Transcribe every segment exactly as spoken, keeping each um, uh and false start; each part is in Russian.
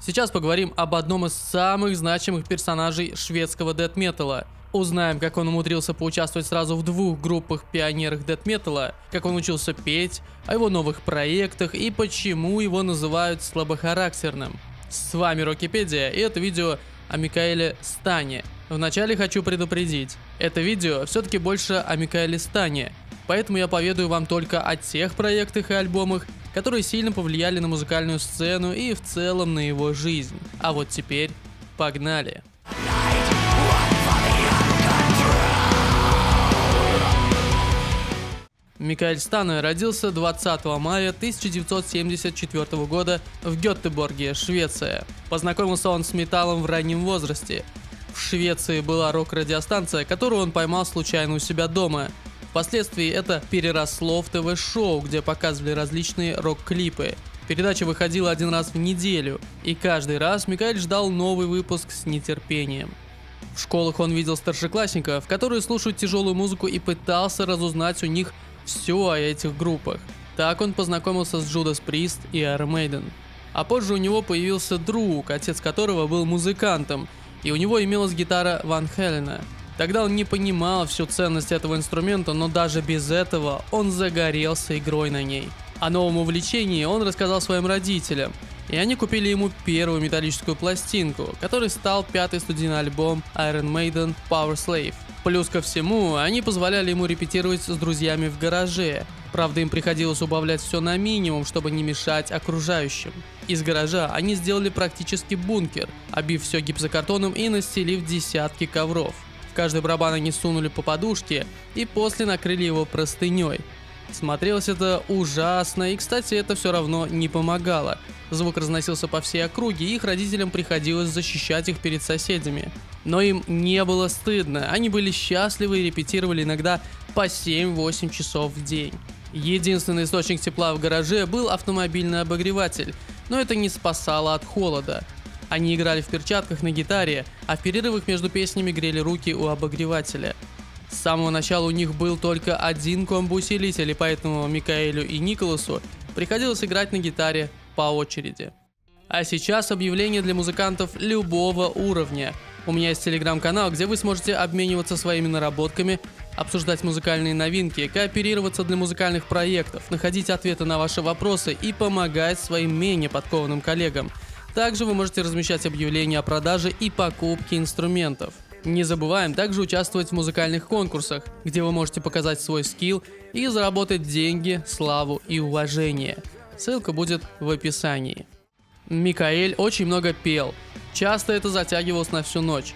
Сейчас поговорим об одном из самых значимых персонажей шведского дэт-металла. Узнаем, как он умудрился поучаствовать сразу в двух группах-пионерах дэт-металла, как он учился петь, о его новых проектах и почему его называют слабохарактерным. С вами Рокипедия, и это видео о Микаэле Станне. Вначале хочу предупредить, это видео все-таки больше о Микаэле Станне, поэтому я поведаю вам только о тех проектах и альбомах, которые сильно повлияли на музыкальную сцену и в целом на его жизнь. А вот теперь погнали! Микаэль Станне родился двадцатого мая тысяча девятьсот семьдесят четвёртого года в Гетеборге, Швеция. Познакомился он с металлом в раннем возрасте. В Швеции была рок-радиостанция, которую он поймал случайно у себя дома. Впоследствии это переросло в ТВ-шоу, где показывали различные рок-клипы. Передача выходила один раз в неделю, и каждый раз Микаэль ждал новый выпуск с нетерпением. В школах он видел старшеклассников, которые слушают тяжелую музыку, и пытался разузнать у них все о этих группах. Так он познакомился с Judas Priest и Iron Maiden. А позже у него появился друг, отец которого был музыкантом, и у него имелась гитара Van Helena. Тогда он не понимал всю ценность этого инструмента, но даже без этого он загорелся игрой на ней. О новом увлечении он рассказал своим родителям, и они купили ему первую металлическую пластинку, которой стал пятый студийный альбом Iron Maiden Power Slave. Плюс ко всему, они позволяли ему репетировать с друзьями в гараже. Правда, им приходилось убавлять все на минимум, чтобы не мешать окружающим. Из гаража они сделали практически бункер, обив все гипсокартоном и настелив десятки ковров. В каждый барабан они сунули по подушке и после накрыли его простыней. Смотрелось это ужасно, и, кстати, это все равно не помогало. Звук разносился по всей округе, и их родителям приходилось защищать их перед соседями. Но им не было стыдно, они были счастливы и репетировали иногда по семь-восемь часов в день. Единственный источник тепла в гараже был автомобильный обогреватель, но это не спасало от холода. Они играли в перчатках на гитаре, а в перерывах между песнями грели руки у обогревателя. С самого начала у них был только один комбо-усилитель, и поэтому Микаэлю и Николасу приходилось играть на гитаре по очереди. А сейчас объявление для музыкантов любого уровня. У меня есть телеграм-канал, где вы сможете обмениваться своими наработками, обсуждать музыкальные новинки, кооперироваться для музыкальных проектов, находить ответы на ваши вопросы и помогать своим менее подкованным коллегам. Также вы можете размещать объявления о продаже и покупке инструментов. Не забываем также участвовать в музыкальных конкурсах, где вы можете показать свой скилл и заработать деньги, славу и уважение. Ссылка будет в описании. Микаэль очень много пел. Часто это затягивалось на всю ночь.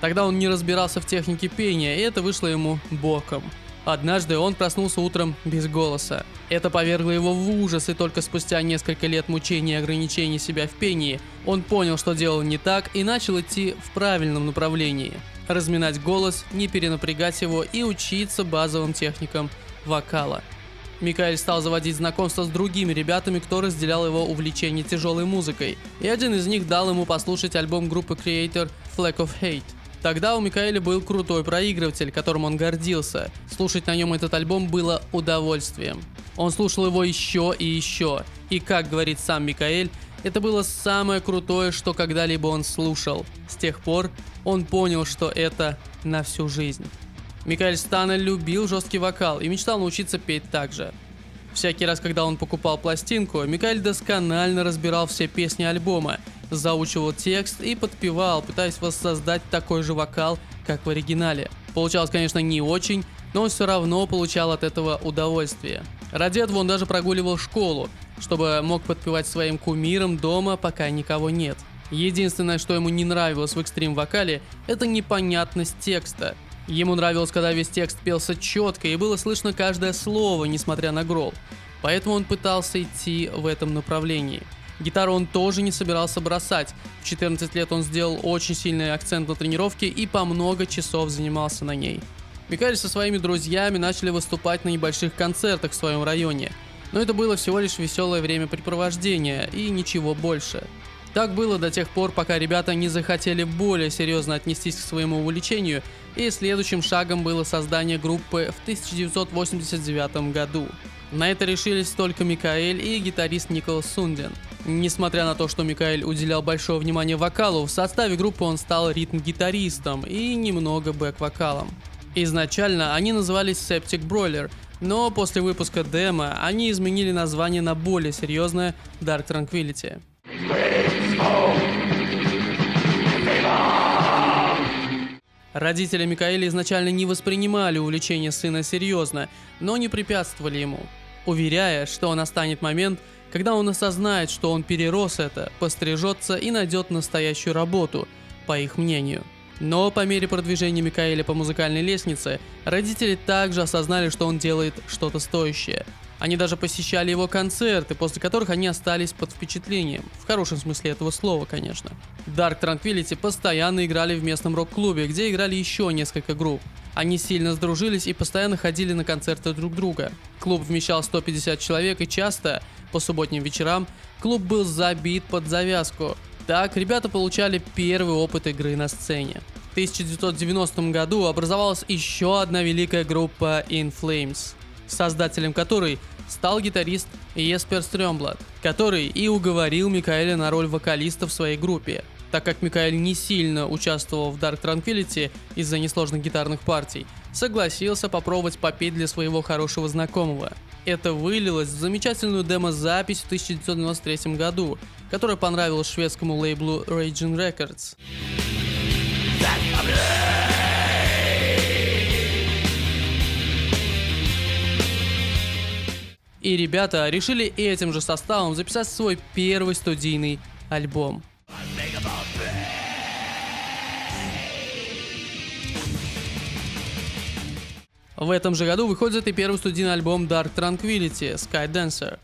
Тогда он не разбирался в технике пения, и это вышло ему боком. Однажды он проснулся утром без голоса. Это повергло его в ужас, и только спустя несколько лет мучений и ограничений себя в пении он понял, что делал не так, и начал идти в правильном направлении. Разминать голос, не перенапрягать его и учиться базовым техникам вокала. Микаэль стал заводить знакомства с другими ребятами, кто разделял его увлечение тяжелой музыкой, и один из них дал ему послушать альбом группы Creator Flag of Hate. Тогда у Микаэля был крутой проигрыватель, которым он гордился. Слушать на нем этот альбом было удовольствием. Он слушал его еще и еще. И, как говорит сам Микаэль, это было самое крутое, что когда-либо он слушал. С тех пор он понял, что это на всю жизнь. Микаэль Станне любил жесткий вокал и мечтал научиться петь так же. Всякий раз, когда он покупал пластинку, Микаэль досконально разбирал все песни альбома, заучивал текст и подпевал, пытаясь воссоздать такой же вокал, как в оригинале. Получалось, конечно, не очень, но он все равно получал от этого удовольствие. Ради этого он даже прогуливал школу, чтобы мог подпевать своим кумирам дома, пока никого нет. Единственное, что ему не нравилось в экстрим-вокале, это непонятность текста. Ему нравилось, когда весь текст пелся четко и было слышно каждое слово, несмотря на грол. Поэтому он пытался идти в этом направлении. Гитару он тоже не собирался бросать. В четырнадцать лет он сделал очень сильный акцент на тренировке и по много часов занимался на ней. Микаэль со своими друзьями начали выступать на небольших концертах в своем районе. Но это было всего лишь веселое времяпрепровождение и ничего больше. Так было до тех пор, пока ребята не захотели более серьезно отнестись к своему увлечению, и следующим шагом было создание группы в тысяча девятьсот восемьдесят девятом году. На это решились только Микаэль и гитарист Николас Сундин. Несмотря на то, что Микаэль уделял большое внимание вокалу, в составе группы он стал ритм-гитаристом и немного бэк-вокалом. Изначально они назывались Septic Broiler, но после выпуска демо они изменили название на более серьезное Dark Tranquillity. Родители Микаэля изначально не воспринимали увлечение сына серьезно, но не препятствовали ему, уверяя, что настанет момент, когда он осознает, что он перерос это, пострижется и найдет настоящую работу, по их мнению. Но по мере продвижения Микаэля по музыкальной лестнице, родители также осознали, что он делает что-то стоящее. Они даже посещали его концерты, после которых они остались под впечатлением. В хорошем смысле этого слова, конечно. Dark Tranquillity постоянно играли в местном рок-клубе, где играли еще несколько групп. Они сильно сдружились и постоянно ходили на концерты друг друга. Клуб вмещал сто пятьдесят человек, и часто, по субботним вечерам, клуб был забит под завязку. Так ребята получали первый опыт игры на сцене. В тысяча девятьсот девяностом году образовалась еще одна великая группа In Flames, создателем которой стал гитарист Йеспер Стрёмблад, который и уговорил Микаэля на роль вокалиста в своей группе. Так как Микаэль не сильно участвовал в Dark Tranquillity из-за несложных гитарных партий, согласился попробовать попеть для своего хорошего знакомого. Это вылилось в замечательную демо-запись в тысяча девятьсот девяносто третьем году, которая понравилась шведскому лейблу Raging Records. И ребята решили этим же составом записать свой первый студийный альбом. В этом же году выходит и первый студийный альбом Dark Tranquillity Skydancer.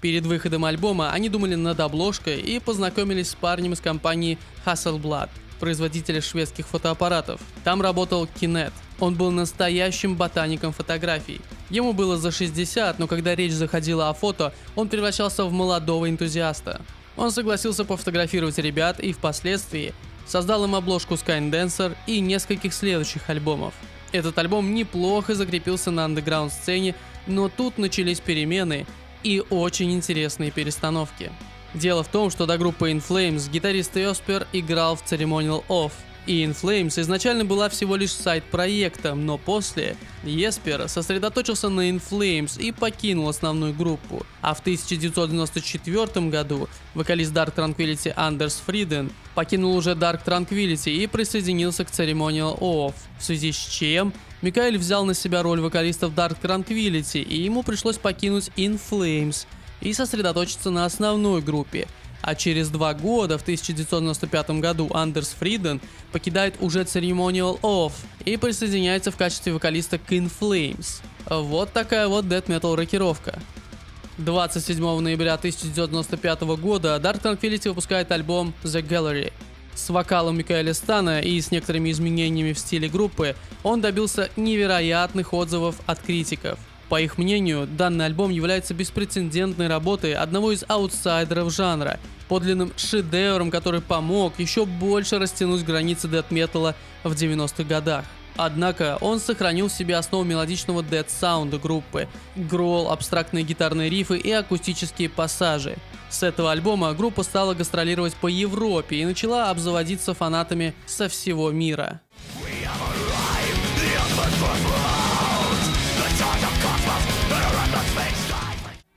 Перед выходом альбома они думали над обложкой и познакомились с парнем из компании Hasselblad, производителя шведских фотоаппаратов. Там работал Kinet. Он был настоящим ботаником фотографий. Ему было за шестьдесят, но когда речь заходила о фото, он превращался в молодого энтузиаста. Он согласился пофотографировать ребят и впоследствии создал им обложку Skydancer и нескольких следующих альбомов. Этот альбом неплохо закрепился на андеграунд-сцене, но тут начались перемены и очень интересные перестановки. Дело в том, что до группы In Flames гитарист Йеспер играл в Ceremonial Off, и In Flames изначально была всего лишь сайд-проектом, но после Йеспер сосредоточился на In Flames и покинул основную группу. А в тысяча девятьсот девяносто четвёртом году вокалист Dark Tranquillity Андерс Фриден покинул уже Dark Tranquillity и присоединился к Ceremonial Off, в связи с чем Микаэль взял на себя роль вокалиста в Dark Tranquillity, и ему пришлось покинуть In Flames и сосредоточиться на основной группе. А через два года, в тысяча девятьсот девяносто пятом году, Андерс Фриден покидает уже Ceremonial Off и присоединяется в качестве вокалиста к In Flames. Вот такая вот death metal рокировка. двадцать седьмого ноября тысяча девятьсот девяносто пятого года Dark Tranquillity выпускает альбом The Gallery. С вокалом Микаэля Станне и с некоторыми изменениями в стиле группы он добился невероятных отзывов от критиков. По их мнению, данный альбом является беспрецедентной работой одного из аутсайдеров жанра, подлинным шедевром, который помог еще больше растянуть границы дэт-металла в девяностых годах. Однако он сохранил в себе основу мелодичного дэт-саунда группы, грол, абстрактные гитарные рифы и акустические пассажи. С этого альбома группа стала гастролировать по Европе и начала обзаводиться фанатами со всего мира.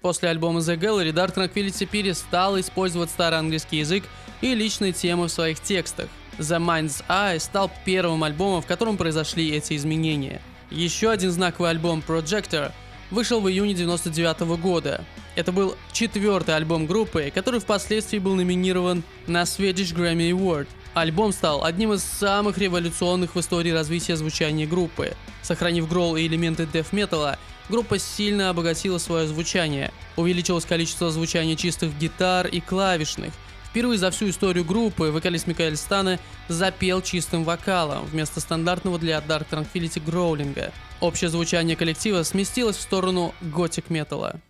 После альбома The Gallery Dark Tranquillity перестал использовать старый английский язык и личные темы в своих текстах. The Mind's Eye стал первым альбомом, в котором произошли эти изменения. Еще один знаковый альбом Projector вышел в июне девяносто девятого года. Это был четвертый альбом группы, который впоследствии был номинирован на Swedish Grammy Award. Альбом стал одним из самых революционных в истории развития звучания группы. Сохранив грол и элементы дэт-металла, группа сильно обогатила свое звучание. Увеличилось количество звучания чистых гитар и клавишных. Впервые за всю историю группы вокалист Микаэль Станне запел чистым вокалом вместо стандартного для Dark Tranquillity гроулинга. Общее звучание коллектива сместилось в сторону готик-металла.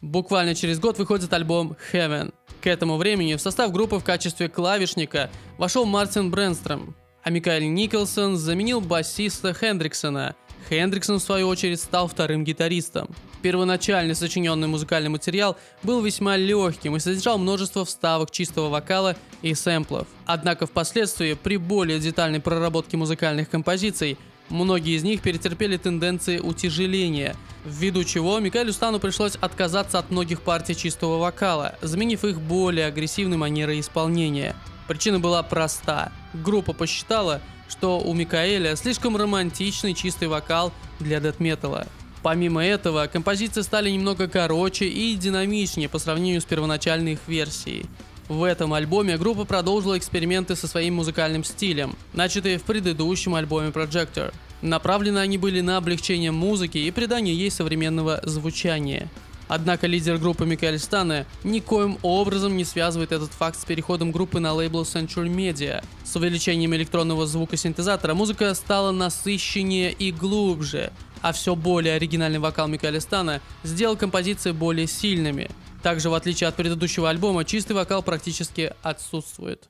Буквально через год выходит альбом Heaven. К этому времени в состав группы в качестве клавишника вошел Мартин Брендстрём. а Микаэль Николсон заменил басиста Хендриксона. Хендриксон, в свою очередь, стал вторым гитаристом. Первоначально сочиненный музыкальный материал был весьма легким и содержал множество вставок чистого вокала и сэмплов. Однако впоследствии, при более детальной проработке музыкальных композиций, многие из них перетерпели тенденции утяжеления, ввиду чего Микаэлю Станну пришлось отказаться от многих партий чистого вокала, заменив их более агрессивной манерой исполнения. Причина была проста. Группа посчитала, что у Микаэля слишком романтичный чистый вокал для дэт-металла. Помимо этого, композиции стали немного короче и динамичнее по сравнению с первоначальной их версией. В этом альбоме группа продолжила эксперименты со своим музыкальным стилем, начатые в предыдущем альбоме Projector. Направлены они были на облегчение музыки и придание ей современного звучания. Однако лидер группы Микаэль Станне никоим образом не связывает этот факт с переходом группы на лейбл Century Media. С увеличением электронного звука синтезатора музыка стала насыщеннее и глубже, а все более оригинальный вокал Микаэля Станне сделал композиции более сильными. Также, в отличие от предыдущего альбома, чистый вокал практически отсутствует.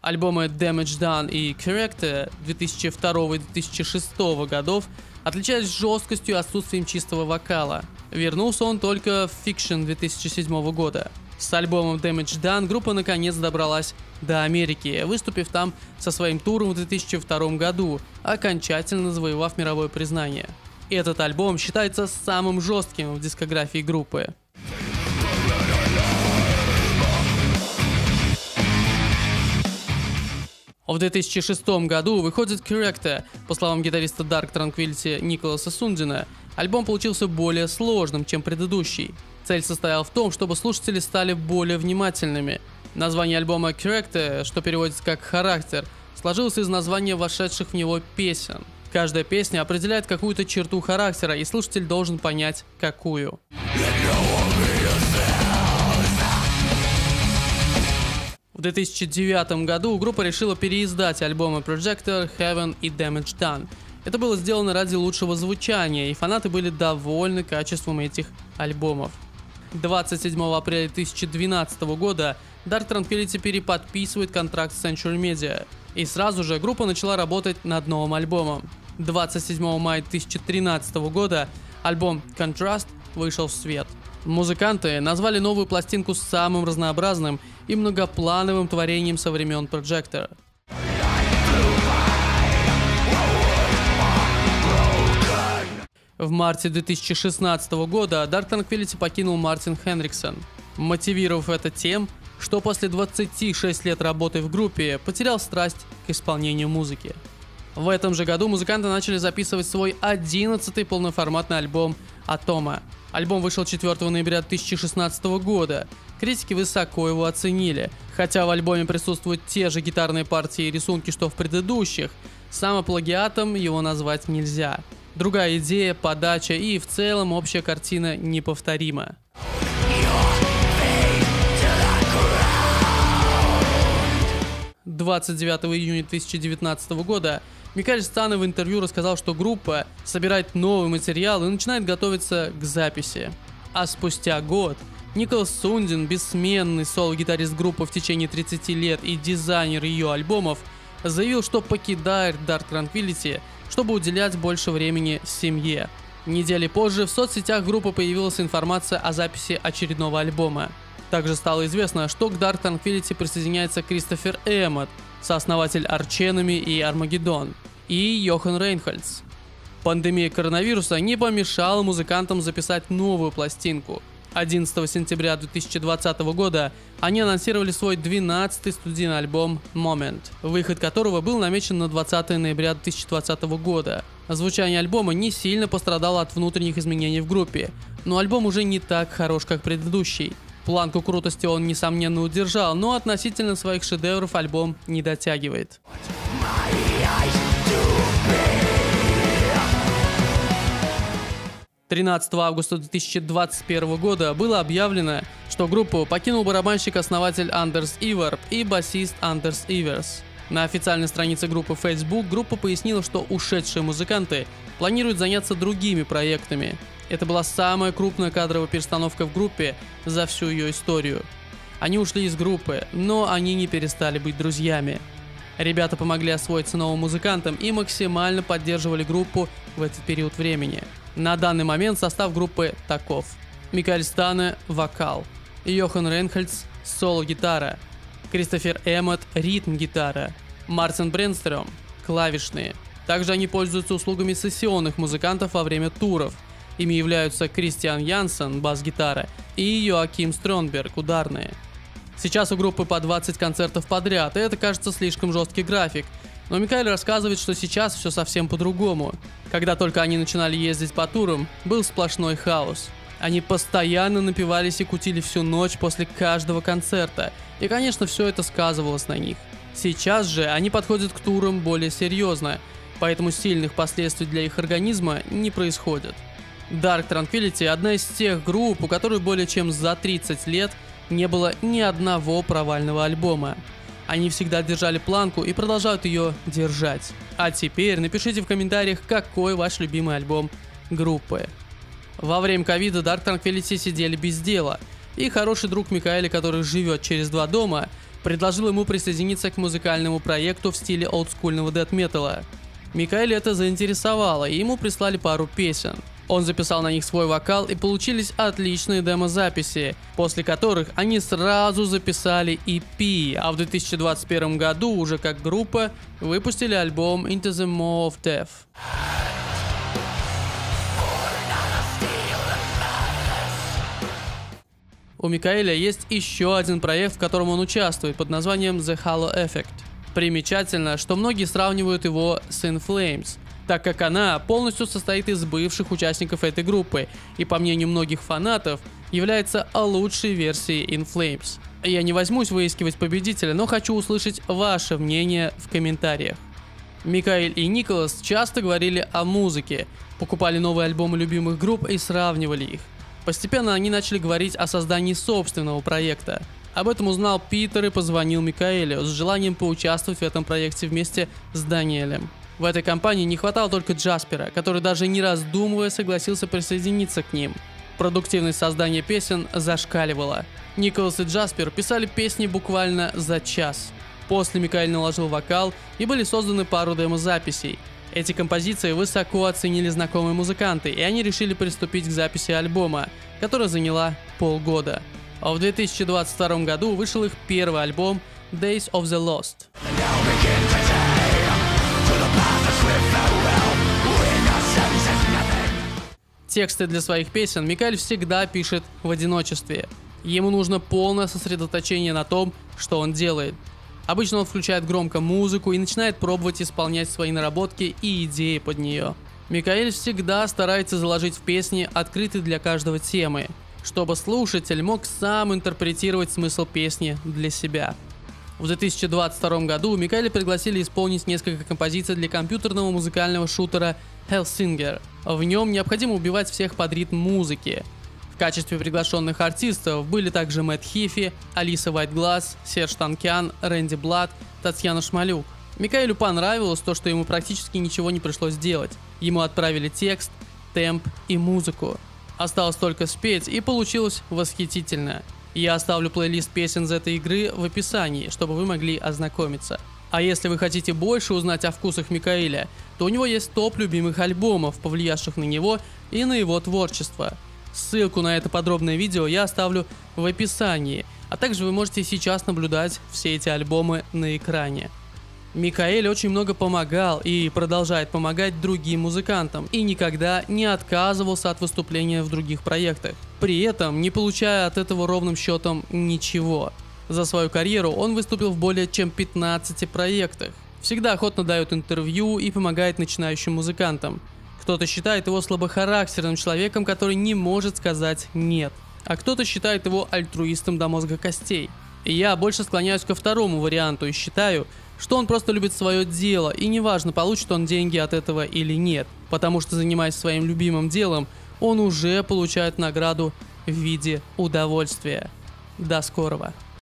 Альбомы Damage Done и Character две тысячи второго и две тысячи шестого годов отличались жесткостью и отсутствием чистого вокала. Вернулся он только в Fiction две тысячи седьмого года. С альбомом Damage Done группа наконец добралась до Америки, выступив там со своим туром в две тысячи втором году, окончательно завоевав мировое признание. Этот альбом считается самым жестким в дискографии группы. В две тысячи шестом году выходит Character. По словам гитариста Dark Tranquillity Николаса Сундина, альбом получился более сложным, чем предыдущий. Цель состояла в том, чтобы слушатели стали более внимательными. Название альбома Character, что переводится как «характер», сложилось из названия вошедших в него песен. Каждая песня определяет какую-то черту характера, и слушатель должен понять, какую. В две тысячи девятом году группа решила переиздать альбомы Projector, Heaven и Damage Done. Это было сделано ради лучшего звучания, и фанаты были довольны качеством этих альбомов. двадцать седьмого апреля две тысячи двенадцатого года Dark Tranquillity переподписывает контракт с Century Media, и сразу же группа начала работать над новым альбомом. двадцать седьмого мая две тысячи тринадцатого года альбом Contrast вышел в свет. Музыканты назвали новую пластинку самым разнообразным и многоплановым творением со времен Projector. В марте две тысячи шестнадцатого года Dark Tranquillity покинул Мартин Хендриксон, мотивировав это тем, что после двадцати шести лет работы в группе потерял страсть к исполнению музыки. В этом же году музыканты начали записывать свой одиннадцатый полноформатный альбом «Атома». Альбом вышел четвёртого ноября две тысячи шестнадцатого года. Критики высоко его оценили. Хотя в альбоме присутствуют те же гитарные партии и рисунки, что в предыдущих, самоплагиатом его назвать нельзя. Другая идея, подача и в целом общая картина неповторима. двадцать девятого июня две тысячи девятнадцатого года Микаэль Станне в интервью рассказал, что группа собирает новый материал и начинает готовиться к записи. А спустя год Николас Сундин, бессменный соло-гитарист группы в течение тридцати лет и дизайнер ее альбомов, заявил, что покидает Dark Tranquillity, чтобы уделять больше времени семье. Недели позже в соцсетях группы появилась информация о записи очередного альбома. Также стало известно, что к Dark Tranquillity присоединяется Кристофер Эммот, сооснователь Арченами и Armageddon, и Йохан Рейнхольдс. Пандемия коронавируса не помешала музыкантам записать новую пластинку. одиннадцатого сентября две тысячи двадцатого года они анонсировали свой двенадцатый студийный альбом «Moment», выход которого был намечен на двадцатое ноября две тысячи двадцатого года. Звучание альбома не сильно пострадало от внутренних изменений в группе, но альбом уже не так хорош, как предыдущий. Планку крутости он, несомненно, удержал, но относительно своих шедевров альбом не дотягивает. тринадцатого августа две тысячи двадцать первого года было объявлено, что группу покинул барабанщик-основатель Андерс Иварп и басист Андерс Иверс. На официальной странице группы Facebook группа пояснила, что ушедшие музыканты планируют заняться другими проектами. Это была самая крупная кадровая перестановка в группе за всю ее историю. Они ушли из группы, но они не перестали быть друзьями. Ребята помогли освоиться новым музыкантам и максимально поддерживали группу в этот период времени. На данный момент состав группы таков: Микаэль Станне – вокал, Йохан Рейнхольдс – соло-гитара, Кристофер Эммот – ритм-гитара, Мартин Брендстрём – клавишные. Также они пользуются услугами сессионных музыкантов во время туров. Ими являются Кристиан Янсен – бас-гитара и Йоаким Стрёнберг – ударные. Сейчас у группы по двадцать концертов подряд, и это кажется слишком жесткий график. Но Микаэль рассказывает, что сейчас все совсем по-другому. Когда только они начинали ездить по турам, был сплошной хаос. Они постоянно напивались и кутили всю ночь после каждого концерта, и, конечно, все это сказывалось на них. Сейчас же они подходят к турам более серьезно, поэтому сильных последствий для их организма не происходит. Dark Tranquillity – одна из тех групп, у которой более чем за тридцать лет не было ни одного провального альбома. Они всегда держали планку и продолжают ее держать. А теперь напишите в комментариях, какой ваш любимый альбом группы. Во время ковида Dark Tranquillity сидели без дела, и хороший друг Микаэля, который живет через два дома, предложил ему присоединиться к музыкальному проекту в стиле олдскульного дэт-металла. Микаэля это заинтересовало, и ему прислали пару песен. Он записал на них свой вокал, и получились отличные демозаписи, после которых они сразу записали и пи, а в две тысячи двадцать первом году уже как группа выпустили альбом Into the Maw of Death. У Микаэля есть еще один проект, в котором он участвует, под названием The Halo Effect. Примечательно, что многие сравнивают его с In Flames, так как она полностью состоит из бывших участников этой группы и, по мнению многих фанатов, является лучшей версией In Flames. Я не возьмусь выискивать победителя, но хочу услышать ваше мнение в комментариях. Микаэль и Николас часто говорили о музыке, покупали новые альбомы любимых групп и сравнивали их. Постепенно они начали говорить о создании собственного проекта. Об этом узнал Питер и позвонил Микаэлю с желанием поучаствовать в этом проекте вместе с Даниэлем. В этой компании не хватало только Джаспера, который даже не раздумывая согласился присоединиться к ним. Продуктивность создания песен зашкаливала. Николас и Джаспер писали песни буквально за час. После Микаэль наложил вокал, и были созданы пару демозаписей. Эти композиции высоко оценили знакомые музыканты, и они решили приступить к записи альбома, которая заняла полгода. А в две тысячи двадцать втором году вышел их первый альбом Days of the Lost. Тексты для своих песен Микаэль всегда пишет в одиночестве. Ему нужно полное сосредоточение на том, что он делает. Обычно он включает громко музыку и начинает пробовать исполнять свои наработки и идеи под нее. Микаэль всегда старается заложить в песни открытые для каждого темы, чтобы слушатель мог сам интерпретировать смысл песни для себя. В две тысячи двадцать втором году Микаэля пригласили исполнить несколько композиций для компьютерного музыкального шутера Hellsinger. В нем необходимо убивать всех под ритм музыки. В качестве приглашенных артистов были также Мэтт Хифи, Алиса Вайтгласс, Серж Танкян, Рэнди Блад, Татьяна Шмалюк. Микаэлю понравилось то, что ему практически ничего не пришлось делать. Ему отправили текст, темп и музыку. Осталось только спеть, и получилось восхитительно. Я оставлю плейлист песен из этой игры в описании, чтобы вы могли ознакомиться. А если вы хотите больше узнать о вкусах Микаэля, то у него есть топ любимых альбомов, повлиявших на него и на его творчество. Ссылку на это подробное видео я оставлю в описании, а также вы можете сейчас наблюдать все эти альбомы на экране. Микаэль очень много помогал и продолжает помогать другим музыкантам и никогда не отказывался от выступления в других проектах, при этом не получая от этого ровным счетом ничего. За свою карьеру он выступил в более чем пятнадцати проектах, всегда охотно дает интервью и помогает начинающим музыкантам. Кто-то считает его слабохарактерным человеком, который не может сказать «нет», а кто-то считает его альтруистом до мозга костей. И я больше склоняюсь ко второму варианту и считаю, что он просто любит свое дело, и неважно, получит он деньги от этого или нет, потому что, занимаясь своим любимым делом, он уже получает награду в виде удовольствия. До скорого.